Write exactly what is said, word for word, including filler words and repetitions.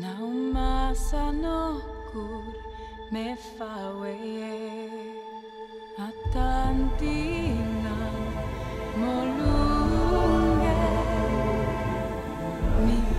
Naumasa no kur me faweye atantina molunge.